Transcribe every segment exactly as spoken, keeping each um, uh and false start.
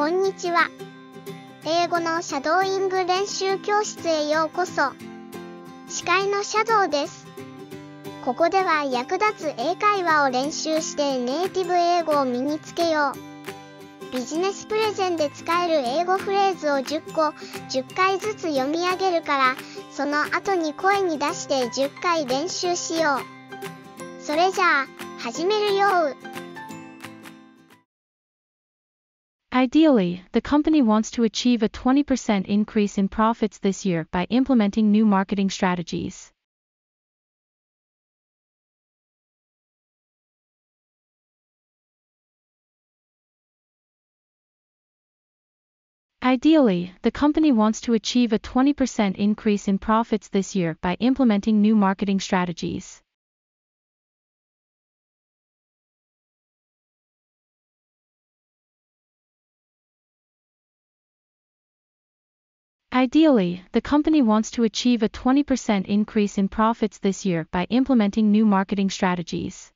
こんにちは。英語のシャドーイング練習教室へようこそ。司会のシャドーです。ここでは役立つ英会話を練習してネイティブ英語を身につけよう。ビジネスプレゼンで使える英語フレーズをじゅっこ、じゅっかいずつ読み上げるから、その後に声に出してじゅっかい練習しよう。それじゃあ、始めるよ。Ideally, the company wants to achieve a twenty percent increase in profits this year by implementing new marketing strategies. Ideally, the company wants to achieve a twenty percent increase in profits this year by implementing new marketing strategies. Ideally, the company wants to achieve a twenty percent increase in profits this year by implementing new marketing strategies.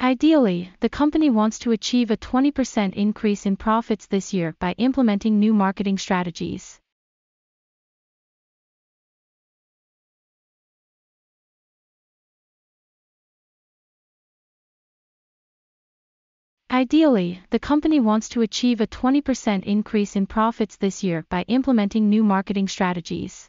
Ideally, the company wants to achieve a twenty percent increase in profits this year by implementing new marketing strategies. Ideally, the company wants to achieve a twenty percent increase in profits this year by implementing new marketing strategies.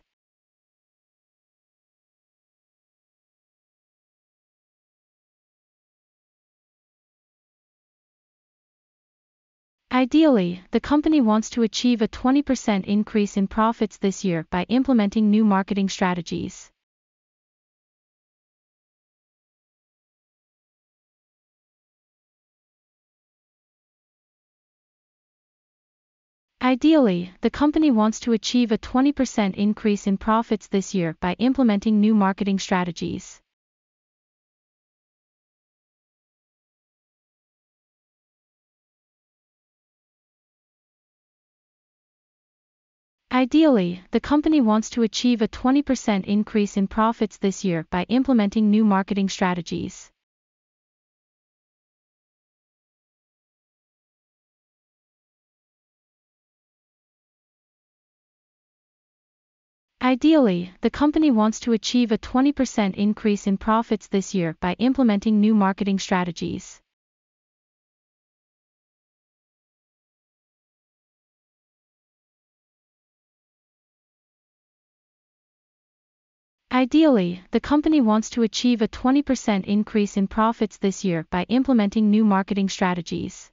Ideally, the company wants to achieve a twenty percent increase in profits this year by implementing new marketing strategies. Ideally, the company wants to achieve a twenty percent increase in profits this year by implementing new marketing strategies. Ideally, the company wants to achieve a twenty percent increase in profits this year by implementing new marketing strategies. Ideally, the company wants to achieve a twenty percent increase in profits this year by implementing new marketing strategies. Ideally, the company wants to achieve a twenty percent increase in profits this year by implementing new marketing strategies.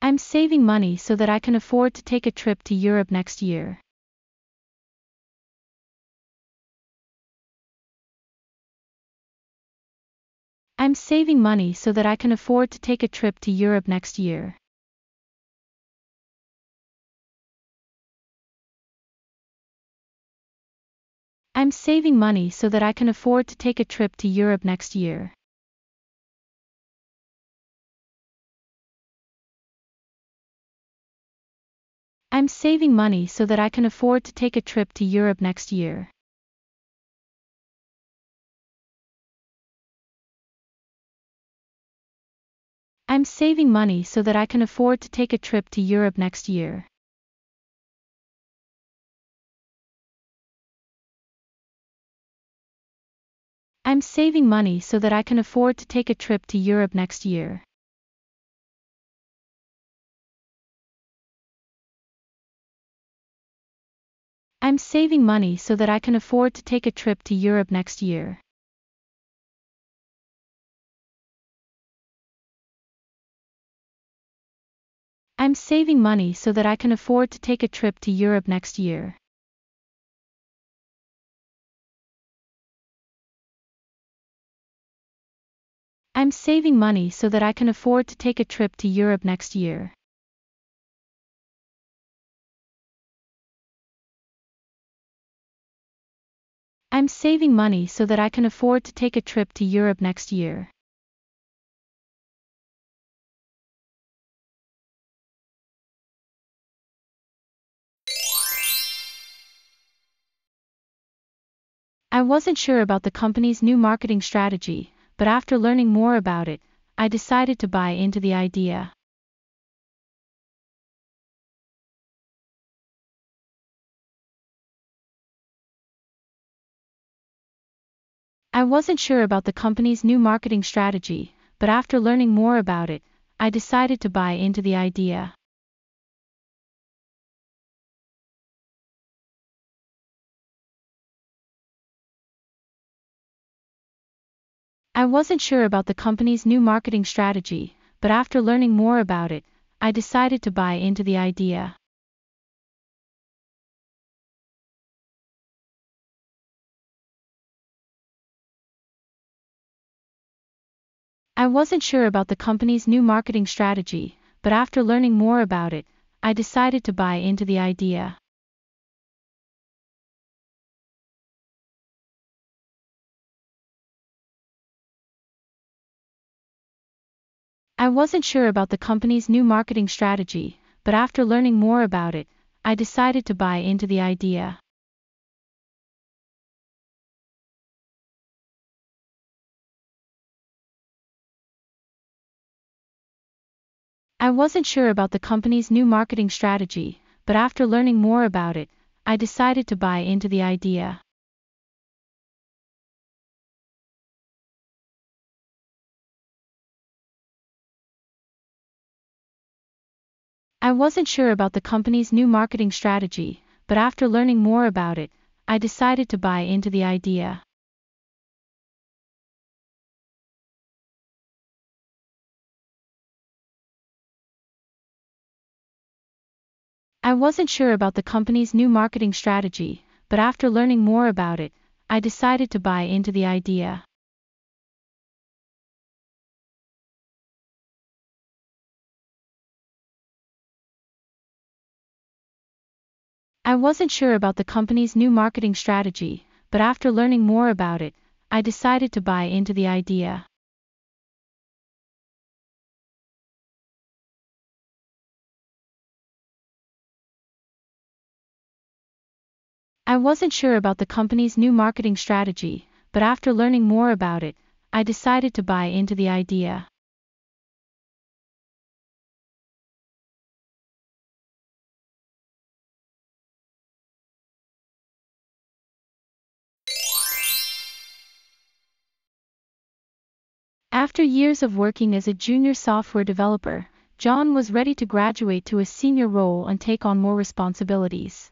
I'm saving money so that I can afford to take a trip to Europe next year. I'm saving money so that I can afford to take a trip to Europe next year. I'm saving money so that I can afford to take a trip to Europe next year. I'm saving money so that I can afford to take a trip to Europe next year. I'm saving money so that I can afford to take a trip to Europe next year. I'm saving money so that I can afford to take a trip to Europe next year. I'm saving money so that I can afford to take a trip to Europe next year. I'm saving money so that I can afford to take a trip to Europe next year. I'm saving money so that I can afford to take a trip to Europe next year. I'm saving money so that I can afford to take a trip to Europe next year. I wasn't sure about the company's new marketing strategy, but after learning more about it, I decided to buy into the idea. I wasn't sure about the company's new marketing strategy, but after learning more about it, I decided to buy into the idea. I wasn't sure about the company's new marketing strategy, but after learning more about it, I decided to buy into the idea. I wasn't sure about the company's new marketing strategy, but after learning more about it, I decided to buy into the idea. I wasn't sure about the company's new marketing strategy, but after learning more about it, I decided to buy into the idea. I wasn't sure about the company's new marketing strategy, but after learning more about it, I decided to buy into the idea. I wasn't sure about the company's new marketing strategy, but after learning more about it, I decided to buy into the idea. I wasn't sure about the company's new marketing strategy, but after learning more about it, I decided to buy into the idea. I wasn't sure about the company's new marketing strategy, but after learning more about it, I decided to buy into the idea. I wasn't sure about the company's new marketing strategy, but after learning more about it, I decided to buy into the idea. After years of working as a junior software developer, John was ready to graduate to a senior role and take on more responsibilities.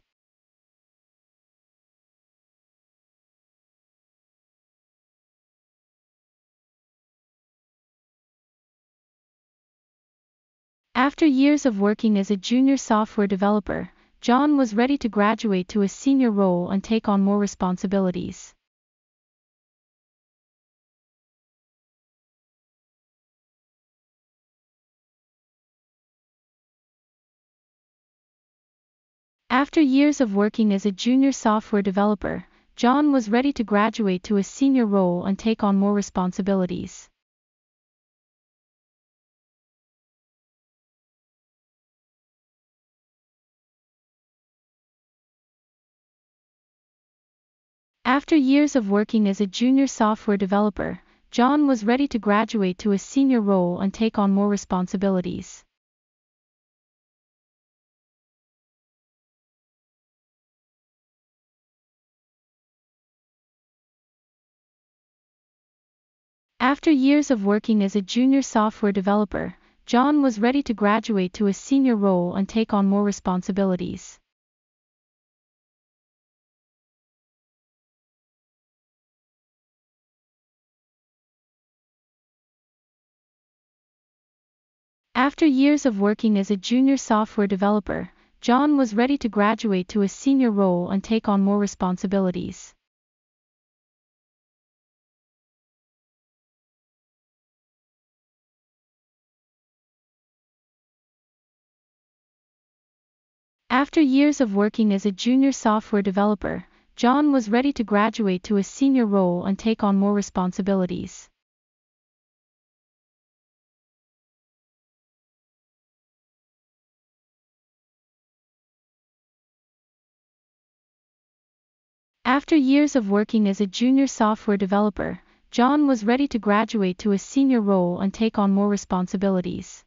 After years of working as a junior software developer, John was ready to graduate to a senior role and take on more responsibilities. After years of working as a junior software developer, John was ready to graduate to a senior role and take on more responsibilities. After years of working as a junior software developer, John was ready to graduate to a senior role and take on more responsibilities. After years of working as a junior software developer, John was ready to graduate to a senior role and take on more responsibilities. After years of working as a junior software developer, John was ready to graduate to a senior role and take on more responsibilities. After years of working as a junior software developer, John was ready to graduate to a senior role and take on more responsibilities. After years of working as a junior software developer, John was ready to graduate to a senior role and take on more responsibilities.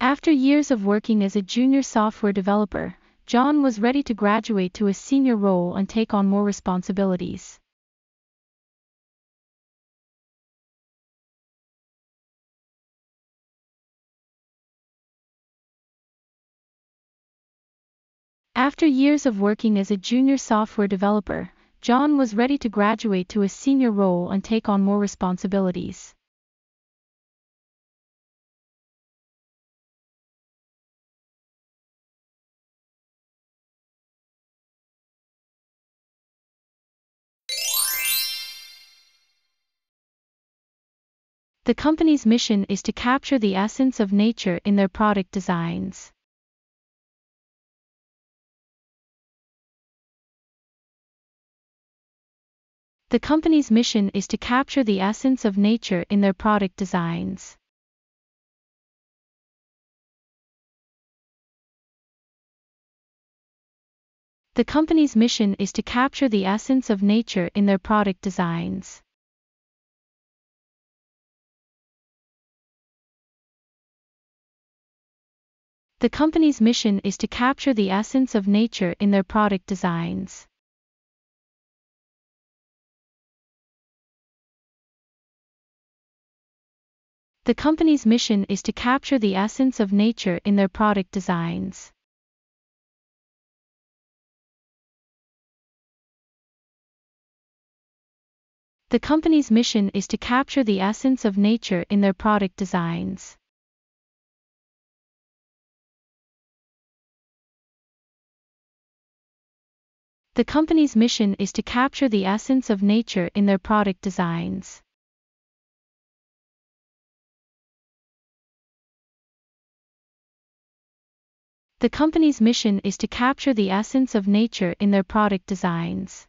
After years of working as a junior software developer, John was ready to graduate to a senior role and take on more responsibilities. After years of working as a junior software developer, John was ready to graduate to a senior role and take on more responsibilities. The company's mission is to capture the essence of nature in their product designs. The company's mission is to capture the essence of nature in their product designs. The company's mission is to capture the essence of nature in their product designs. The company's mission is to capture the essence of nature in their product designs. The company's mission is to capture the essence of nature in their product designs. The company's mission is to capture the essence of nature in their product designs. The company's mission is to capture the essence of nature in their product designs. The company's mission is to capture the essence of nature in their product designs. The company's mission is to capture the essence of nature in their product designs. The company's mission is to capture the essence of nature in their product designs.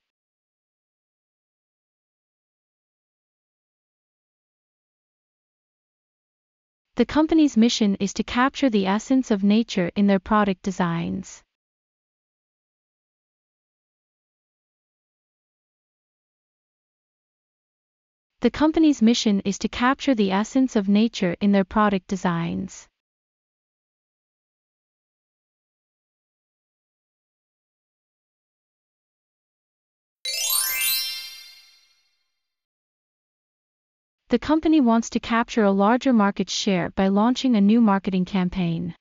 The company wants to capture a larger market share by launching a new marketing campaign.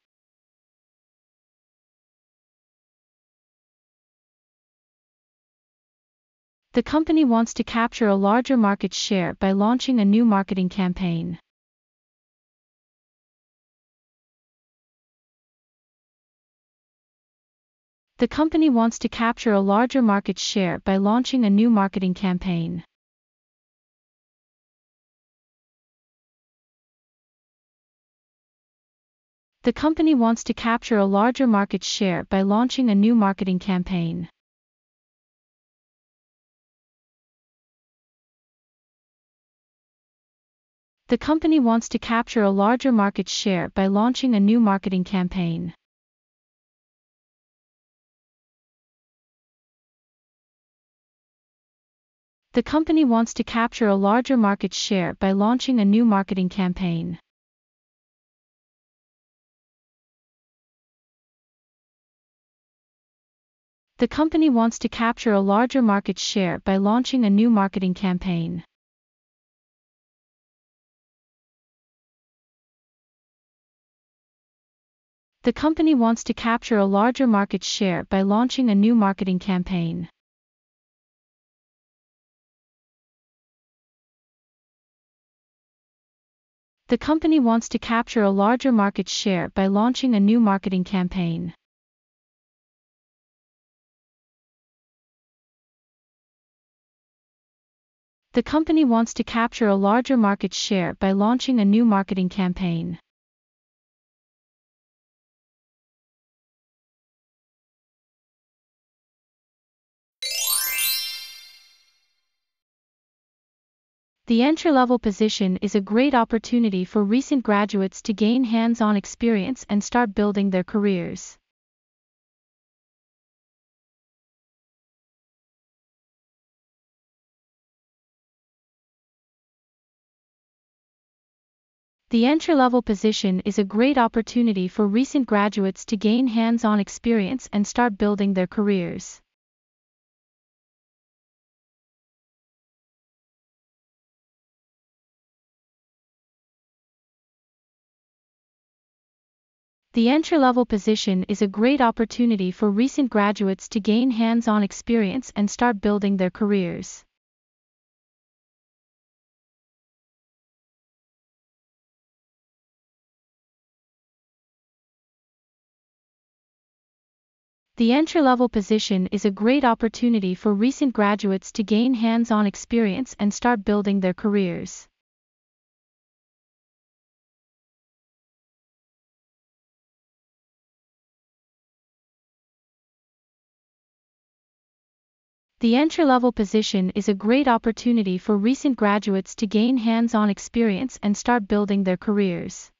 The company wants to capture a larger market share by launching a new marketing campaign. The company wants to capture a larger market share by launching a new marketing campaign. The company wants to capture a larger market share by launching a new marketing campaign. The company wants to capture a larger market share by launching a new marketing campaign. The company wants to capture a larger market share by launching a new marketing campaign. The company wants to capture a larger market share by launching a new marketing campaign. The company wants to capture a larger market share by launching a new marketing campaign. The company wants to capture a larger market share by launching a new marketing campaign. The company wants to capture a larger market share by launching a new marketing campaign. The entry-level position is a great opportunity for recent graduates to gain hands-on experience and start building their careers. The entry-level position is a great opportunity for recent graduates to gain hands-on experience and start building their careers. The entry-level position is a great opportunity for recent graduates to gain hands-on experience and start building their careers. The entry-level position is a great opportunity for recent graduates to gain hands-on experience and start building their careers. The entry-level position is a great opportunity for recent graduates to gain hands-on experience and start building their careers.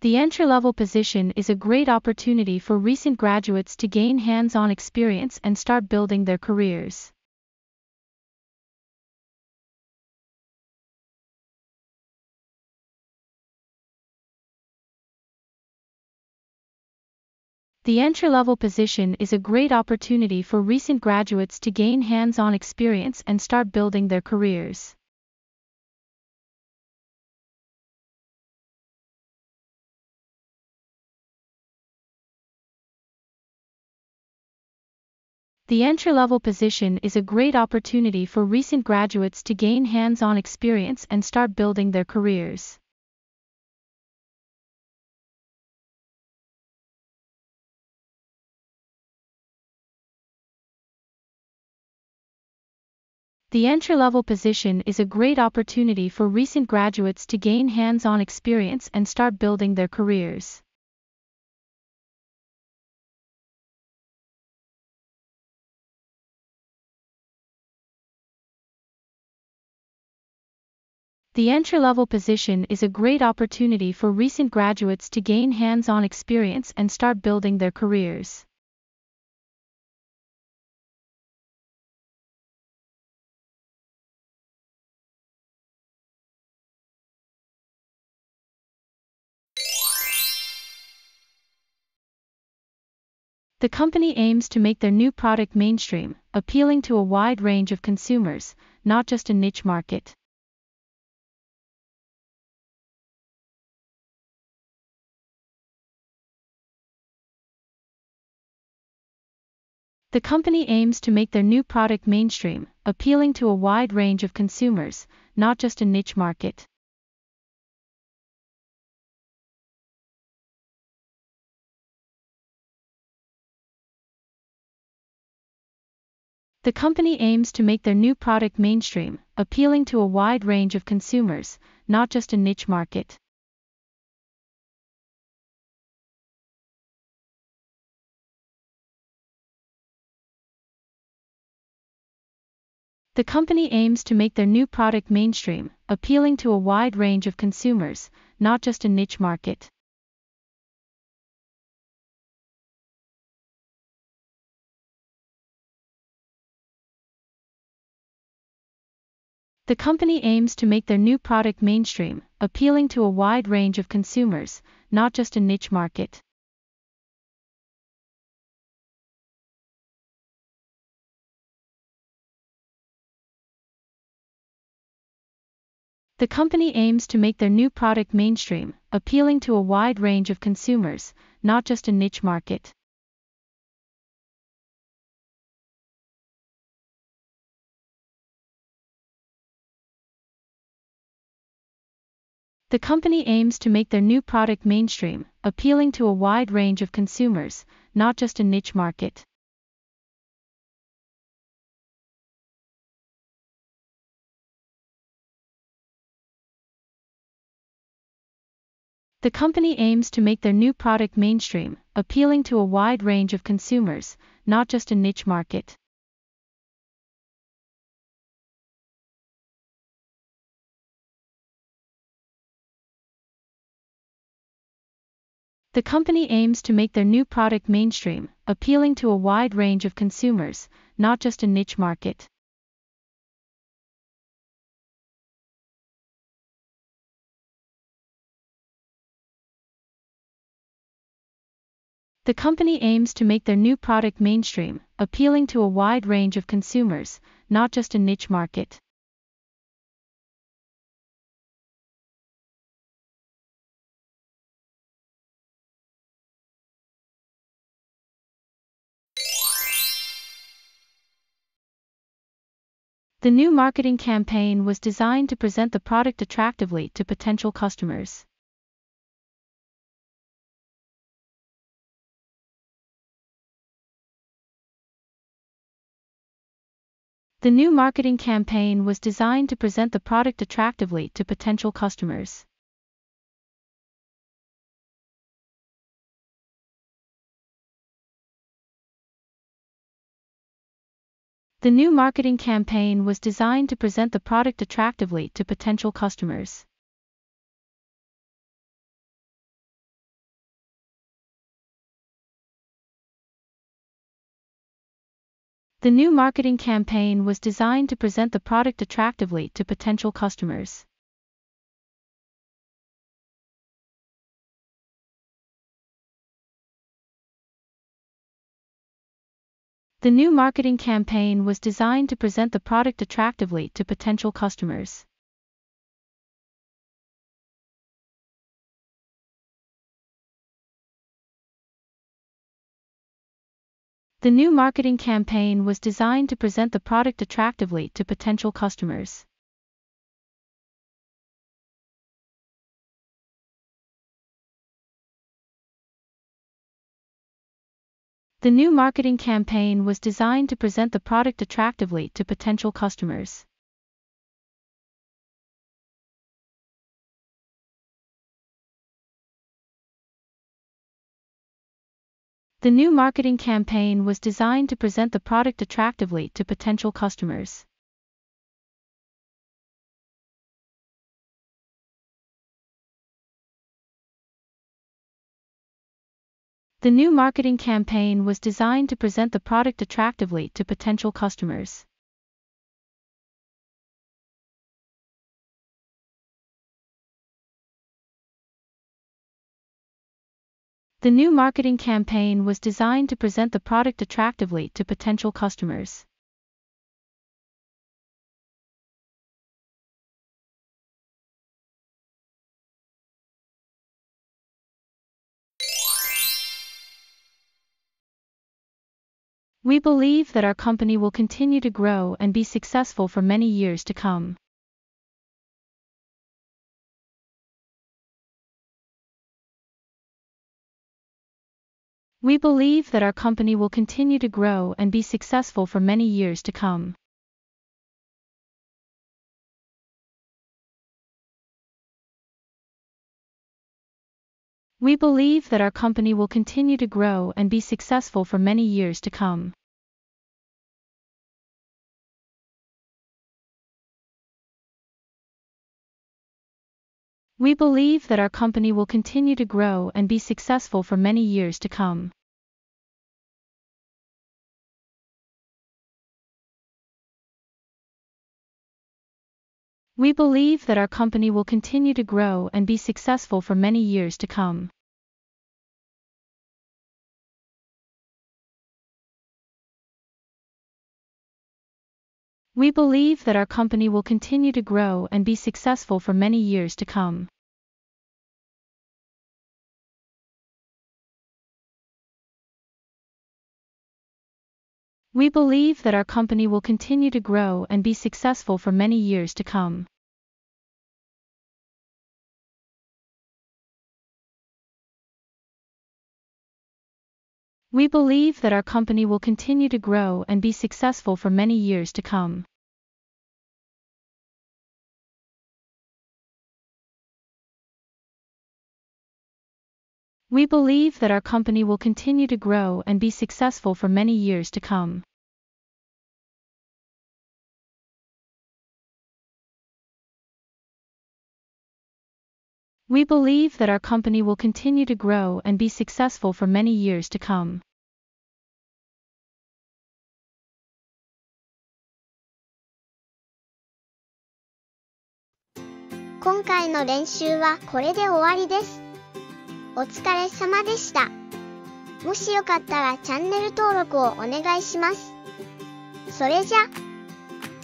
The entry-level position is a great opportunity for recent graduates to gain hands-on experience and start building their careers. The entry-level position is a great opportunity for recent graduates to gain hands-on experience and start building their careers. The entry-level position is a great opportunity for recent graduates to gain hands-on experience and start building their careers. The entry-level position is a great opportunity for recent graduates to gain hands-on experience and start building their careers. The entry-level position is a great opportunity for recent graduates to gain hands-on experience and start building their careers. The company aims to make their new product mainstream, appealing to a wide range of consumers, not just a niche market. The company aims to make their new product mainstream, appealing to a wide range of consumers, not just a niche market. The company aims to make their new product mainstream, appealing to a wide range of consumers, not just a niche market. The company aims to make their new product mainstream, appealing to a wide range of consumers, not just a niche market. The company aims to make their new product mainstream, appealing to a wide range of consumers, not just a niche market. The company aims to make their new product mainstream, appealing to a wide range of consumers, not just a niche market. The company aims to make their new product mainstream, appealing to a wide range of consumers, not just a niche market. The company aims to make their new product mainstream, appealing to a wide range of consumers, not just a niche market. The company aims to make their new product mainstream, appealing to a wide range of consumers, not just a niche market. The company aims to make their new product mainstream, appealing to a wide range of consumers, not just a niche market. The new marketing campaign was designed to present the product attractively to potential customers. The new marketing campaign was designed to present the product attractively to potential customers. The new marketing campaign was designed to present the product attractively to potential customers. The new marketing campaign was designed to present the product attractively to potential customers. The new marketing campaign was designed to present the product attractively to potential customers. The new marketing campaign was designed to present the product attractively to potential customers. The new marketing campaign was designed to present the product attractively to potential customers. The new marketing campaign was designed to present the product attractively to potential customers. The new marketing campaign was designed to present the product attractively to potential customers. The new marketing campaign was designed to present the product attractively to potential customers. We believe that our company will continue to grow and be successful for many years to come. We believe that our company will continue to grow and be successful for many years to come. We believe that our company will continue to grow and be successful for many years to come. We believe that our company will continue to grow and be successful for many years to come. We believe that our company will continue to grow and be successful for many years to come. We believe that our company will continue to grow and be successful for many years to come. We believe that our company will continue to grow and be successful for many years to come. We believe that our company will continue to grow and be successful for many years to come. We believe that our company will continue to grow and be successful for many years to come. We believe that our company will continue to grow and be successful for many years to come. Todayの練習はこれで終わりです。お疲れ様でした。もしよかったらチャンネル登録をお願いします。それじゃ、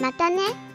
またね。